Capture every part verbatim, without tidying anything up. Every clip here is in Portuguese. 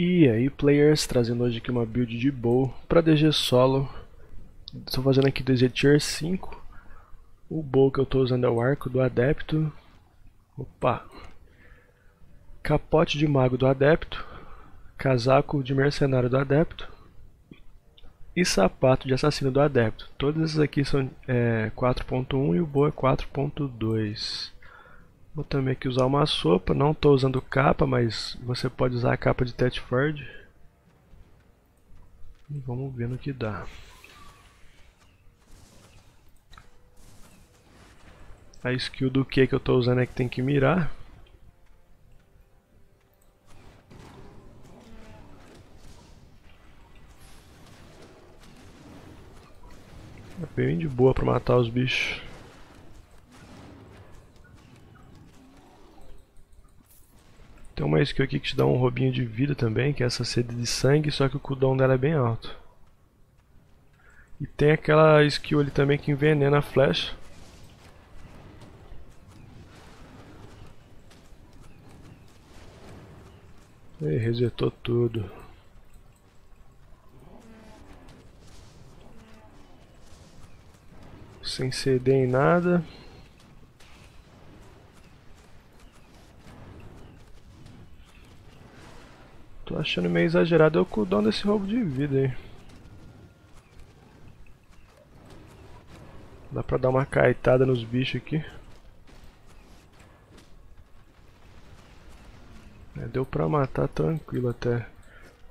E aí, players, trazendo hoje aqui uma build de bow para D G solo. Estou fazendo aqui D G tier cinco. O bow que eu estou usando é o arco do adepto. Opa! Capote de mago do adepto. Casaco de mercenário do adepto. E sapato de assassino do adepto. Todas essas aqui são é, quatro ponto um e o bow é quatro ponto dois. Vou também aqui usar uma sopa, não estou usando capa, mas você pode usar a capa de Tetford. E vamos ver no que dá. A skill do Q que eu estou usando é que tem que mirar. É bem de boa para matar os bichos. Tem uma skill aqui que te dá um roubinho de vida também, que é essa sede de sangue, só que o cooldown dela é bem alto. E tem aquela skill ali também que envenena a flecha. E resetou tudo. Sem ceder em nada. Tô achando meio exagerado o cooldown desse roubo de vida aí. Dá pra dar uma caetada nos bichos aqui. É, deu pra matar tranquilo até,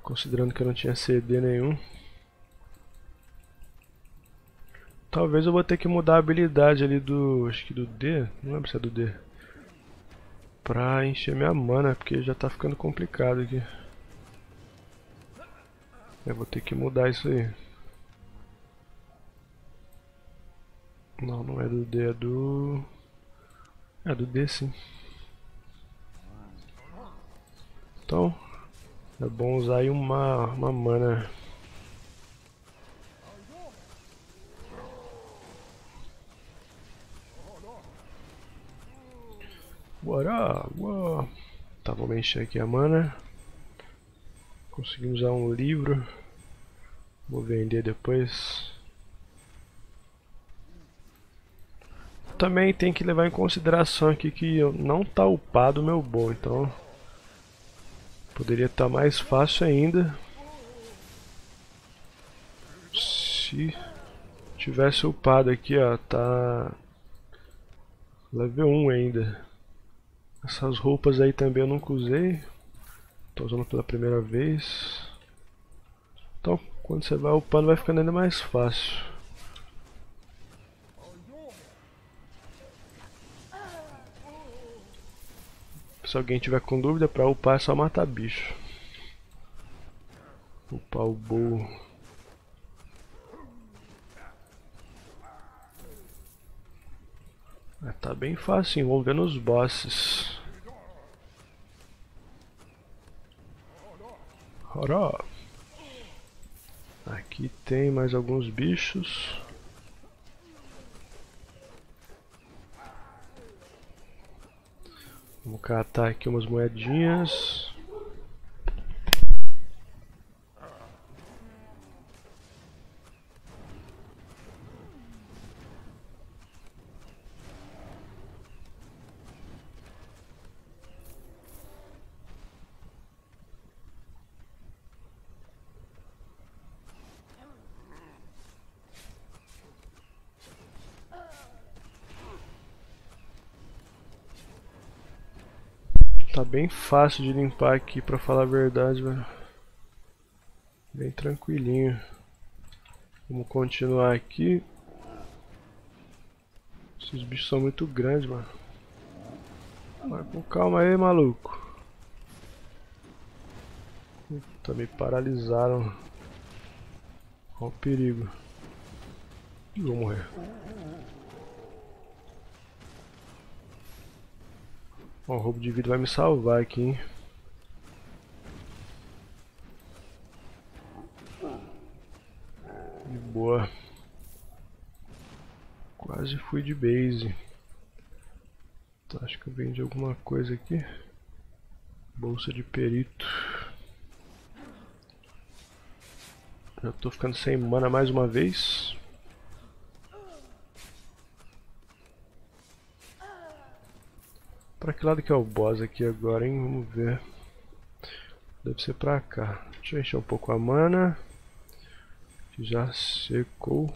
considerando que eu não tinha C D nenhum. Talvez eu vou ter que mudar a habilidade ali do... acho que do D, não lembro se é do D. Pra encher minha mana, porque já tá ficando complicado aqui. Eu vou ter que mudar isso aí. Não, não é do D, é do... é do D sim. Então, é bom usar aí uma, uma mana. Bora! Uou. Tá, vou mexer aqui a mana. Conseguimos usar um livro. Vou vender depois. Também tem que levar em consideração aqui que eu não tá upado o meu bow, então poderia estar tá mais fácil ainda se tivesse upado aqui, ó, tá level um ainda. Essas roupas aí também eu nunca usei. Estou usando pela primeira vez. Então, quando você vai upando vai ficando ainda mais fácil. Se alguém tiver com dúvida, para upar é só matar bicho. Upar o bow. É, tá bem fácil, envolvendo os bosses. Aqui tem mais alguns bichos. Vamos catar aqui umas moedinhas. Tá bem fácil de limpar aqui, pra falar a verdade, velho. Bem tranquilinho. Vamos continuar aqui. Esses bichos são muito grandes, mano. Vai com calma aí, maluco. Puta, me paralisaram. Olha o perigo. Eu vou morrer. O roubo de vida vai me salvar aqui, hein? De boa. Quase fui de base. Tá, acho que eu vendi alguma coisa aqui. Bolsa de perito. Eu tô ficando sem mana mais uma vez. Pra que lado que é o boss aqui agora, hein? Vamos ver. Deve ser pra cá. Deixa eu encher um pouco a mana. Já secou.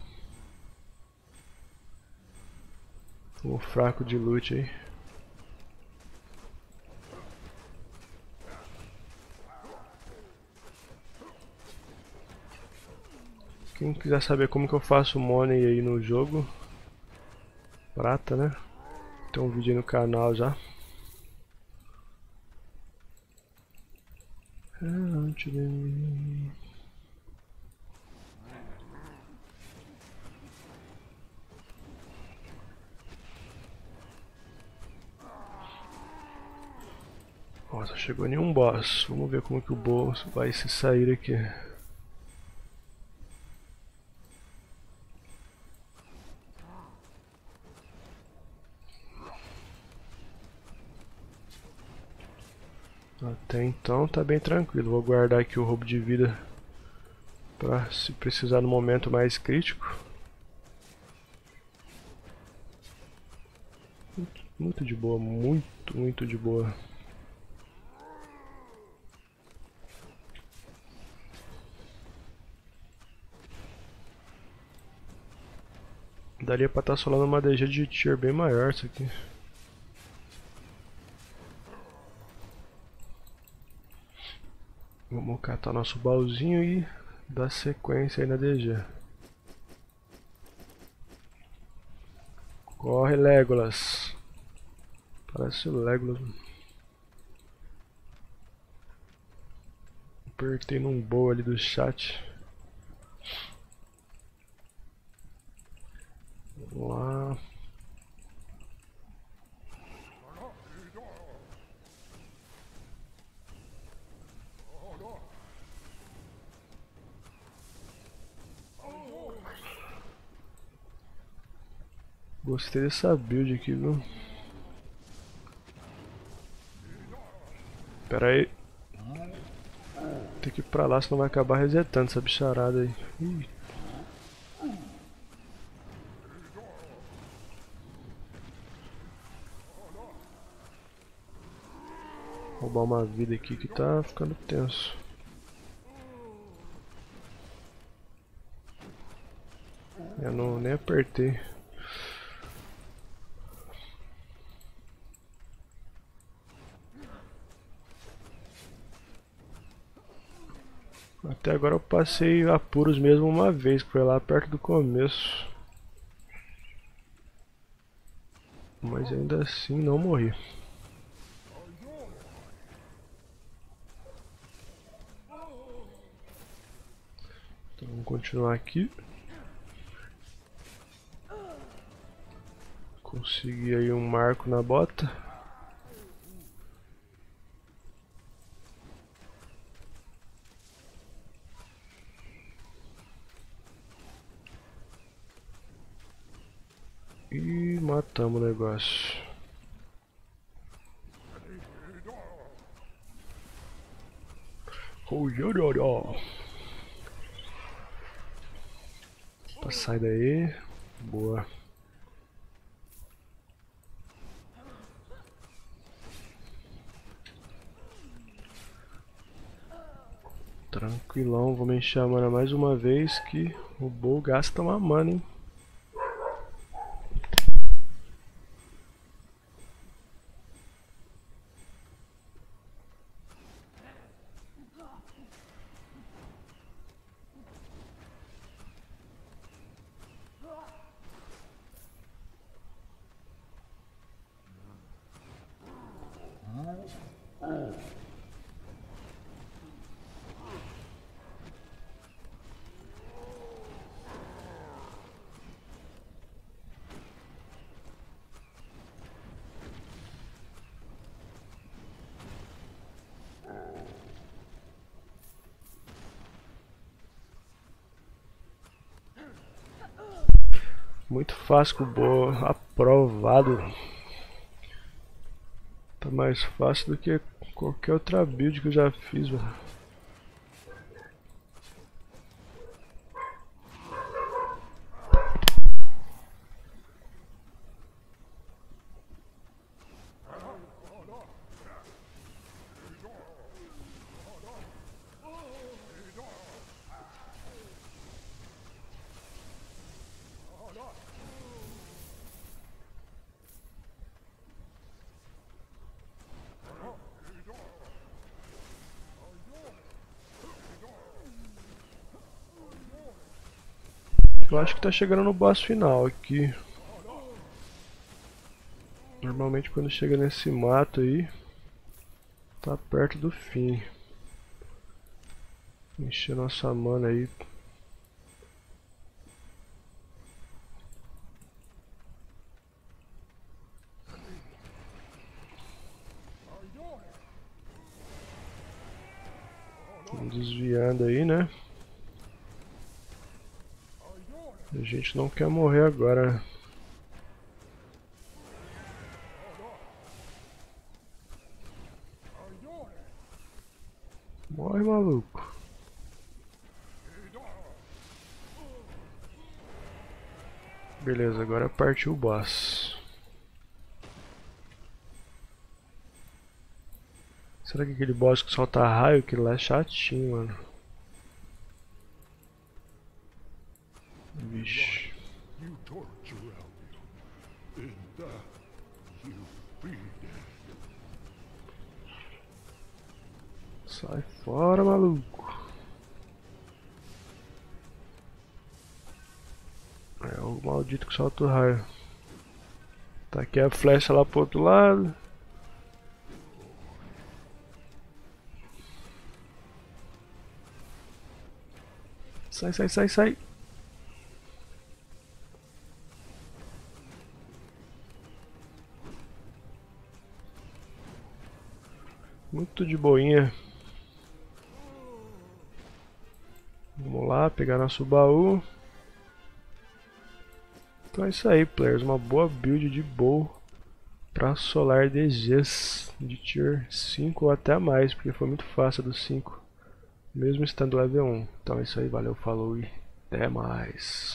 Tô fraco de loot aí. Quem quiser saber como que eu faço money aí no jogo, prata, né? Tem um vídeo aí no canal já. Nossa, chegou nenhum boss. Vamos ver como que o boss vai se sair aqui. Até então tá bem tranquilo. Vou guardar aqui o roubo de vida para se precisar no momento mais crítico. Muito, muito de boa, muito, muito de boa. Daria pra estar solando uma D G de tier bem maior isso aqui. Vamos catar nosso baúzinho e dar sequência aí na D G. Corre, Legolas. Parece o Legolas. Apertei num boa ali do chat. Vamos lá. Gostei dessa build aqui, viu? Pera aí. Tem que ir pra lá, senão vai acabar resetando essa bicharada aí. Ih. Roubar uma vida aqui que tá ficando tenso. Eu não nem apertei. Até agora eu passei apuros mesmo uma vez, que foi lá perto do começo. Mas ainda assim não morri. Então vamos continuar aqui. Consegui aí um marco na bota. E matamos o negócio. Opa, sai daí. Boa. Tranquilão, vamos encher a mana mais uma vez, que o Bo gasta uma mana, hein? Muito fácil, boa, aprovado. Tá mais fácil do que qualquer outra build que eu já fiz, mano. Eu acho que tá chegando no boss final aqui. Normalmente quando chega nesse mato aí, tá perto do fim. Encher nossa mana aí. Vamos desviando aí, né? A gente não quer morrer agora. Morre, maluco. Beleza, agora partiu o boss. Será que aquele boss que solta raio, aquele lá é chatinho, mano? Vixe. Sai fora, maluco. É o maldito que solta o raio. Tá aqui a flecha lá pro outro lado. Sai, sai, sai, sai. Muito de boinha. Vamos lá, pegar nosso baú. Então é isso aí, players, uma boa build de bow para solar D Gs de tier cinco ou até mais, porque foi muito fácil do cinco, mesmo estando level um. Então é isso aí, valeu, falou e até mais.